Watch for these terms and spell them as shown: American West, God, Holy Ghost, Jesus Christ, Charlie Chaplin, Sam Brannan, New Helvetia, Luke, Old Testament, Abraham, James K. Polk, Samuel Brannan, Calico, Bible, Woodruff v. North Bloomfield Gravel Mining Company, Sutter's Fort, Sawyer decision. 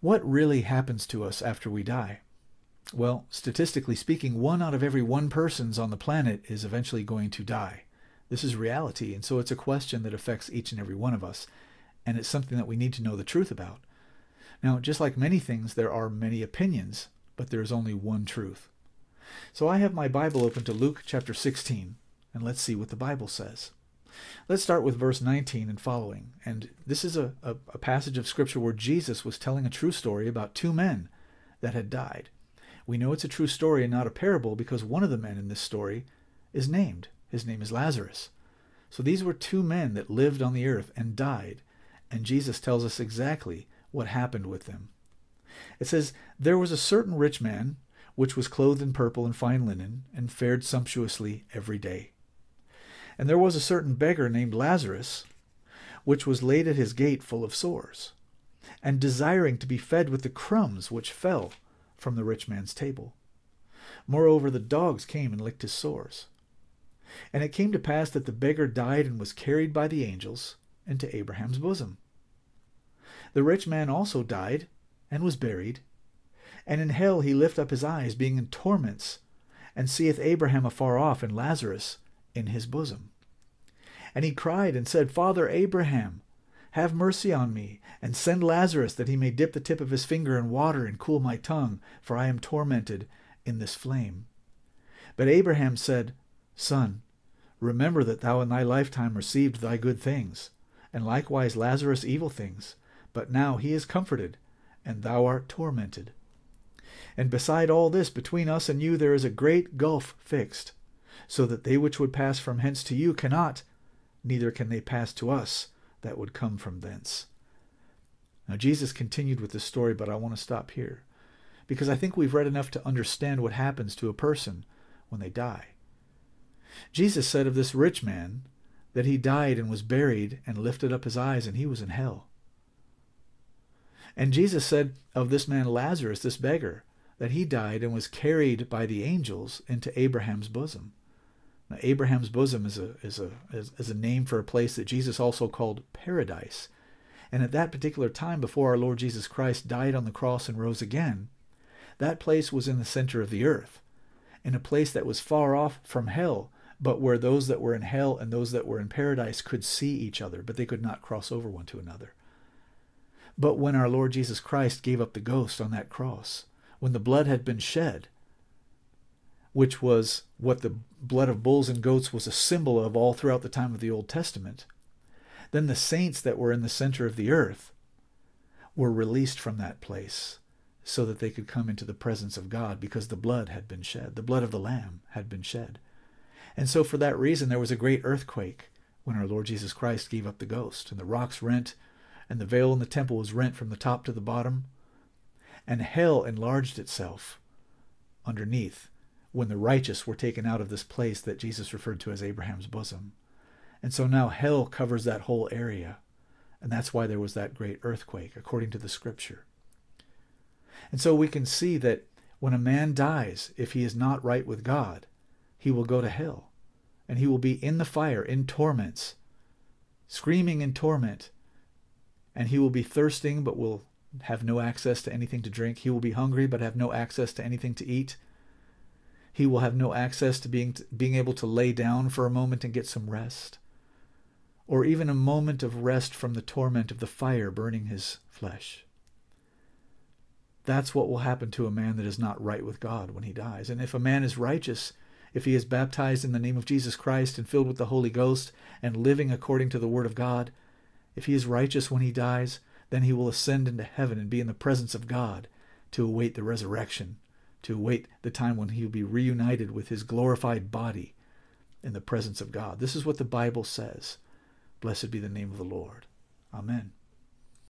What really happens to us after we die? Well, statistically speaking, 1 out of every 1 persons on the planet is eventually going to die. This is reality, and so it's a question that affects each and every one of us, and it's something that we need to know the truth about. Now, just like many things, there are many opinions, but there is only one truth. So I have my Bible open to Luke chapter 16, and let's see what the Bible says. Let's start with verse 19 and following, and this is a passage of Scripture where Jesus was telling a true story about 2 men that had died. We know it's a true story and not a parable because one of the men in this story is named. His name is Lazarus. So these were 2 men that lived on the earth and died, and Jesus tells us exactly what happened with them. It says, "There was a certain rich man, which was clothed in purple and fine linen, and fared sumptuously every day. And there was a certain beggar named Lazarus, which was laid at his gate full of sores, and desiring to be fed with the crumbs which fell from the rich man's table. Moreover, the dogs came and licked his sores. And it came to pass that the beggar died and was carried by the angels into Abraham's bosom. The rich man also died and was buried. And in hell he lift up his eyes, being in torments, and seeth Abraham afar off and Lazarus in his bosom. And he cried and said, Father Abraham, have mercy on me, and send Lazarus that he may dip the tip of his finger in water and cool my tongue, for I am tormented in this flame. But Abraham said, Son, remember that thou in thy lifetime received thy good things, and likewise Lazarus evil things, but now he is comforted, and thou art tormented. And beside all this, between us and you there is a great gulf fixed, so that they which would pass from hence to you cannot, neither can they pass to us that would come from thence." Now Jesus continued with this story, but I want to stop here, because I think we've read enough to understand what happens to a person when they die. Jesus said of this rich man that he died and was buried and lifted up his eyes and he was in hell. And Jesus said of this man Lazarus, this beggar, that he died and was carried by the angels into Abraham's bosom. Now, Abraham's bosom is a name for a place that Jesus also called paradise. And at that particular time, before our Lord Jesus Christ died on the cross and rose again, that place was in the center of the earth, in a place that was far off from hell, but where those that were in hell and those that were in paradise could see each other, but they could not cross over one to another. But when our Lord Jesus Christ gave up the ghost on that cross, when the blood had been shed, which was what the blood of bulls and goats was a symbol of all throughout the time of the Old Testament, then the saints that were in the center of the earth were released from that place so that they could come into the presence of God because the blood had been shed. The blood of the Lamb had been shed. And so for that reason, there was a great earthquake when our Lord Jesus Christ gave up the ghost, and the rocks rent, and the veil in the temple was rent from the top to the bottom, and hell enlarged itself underneath when the righteous were taken out of this place that Jesus referred to as Abraham's bosom. And so now hell covers that whole area. And that's why there was that great earthquake, according to the Scripture. And so we can see that when a man dies, if he is not right with God, he will go to hell. And he will be in the fire, in torments, screaming in torment. And he will be thirsting, but will have no access to anything to drink. He will be hungry, but have no access to anything to eat. He will have no access to being able to lay down for a moment and get some rest, or even a moment of rest from the torment of the fire burning his flesh. That's what will happen to a man that is not right with God when he dies. And if a man is righteous, if he is baptized in the name of Jesus Christ and filled with the Holy Ghost and living according to the Word of God, if he is righteous when he dies, then he will ascend into heaven and be in the presence of God to await the resurrection, to await the time when he will be reunited with his glorified body in the presence of God. This is what the Bible says. Blessed be the name of the Lord. Amen.